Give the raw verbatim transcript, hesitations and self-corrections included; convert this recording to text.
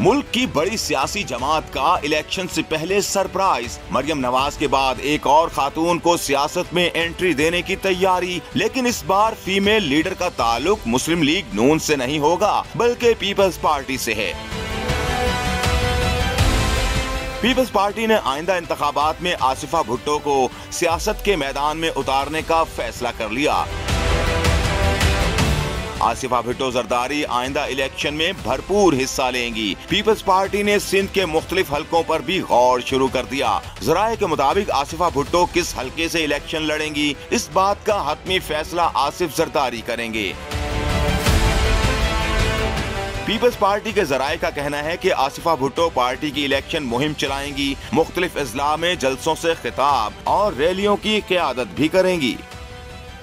मुल्क की बड़ी सियासी जमात का इलेक्शन से पहले सरप्राइज, मरियम नवाज के बाद एक और खातून को सियासत में एंट्री देने की तैयारी। लेकिन इस बार फीमेल लीडर का ताल्लुक मुस्लिम लीग नून से नहीं होगा बल्कि पीपल्स पार्टी से है। पीपल्स पार्टी ने आइंदा इंतखाबात में आसिफा भुट्टो को सियासत के मैदान में उतारने का फैसला कर लिया। आसिफा भुट्टो जरदारी आइंदा इलेक्शन में भरपूर हिस्सा लेंगी। पीपल्स पार्टी ने सिंध के मुख्तलिफ हलकों पर भी गौर शुरू कर दिया। जराये के मुताबिक आसिफा भुट्टो किस हलके से इलेक्शन लड़ेंगी, इस बात का हतमी फैसला आसिफ जरदारी करेंगे। पीपल्स पार्टी के जराये का कहना है कि आसिफा भुट्टो पार्टी की इलेक्शन मुहिम चलाएंगी, मुख्तलिफ अजला में जलसों से खिताब और रैलियों की क़यादत भी करेंगी।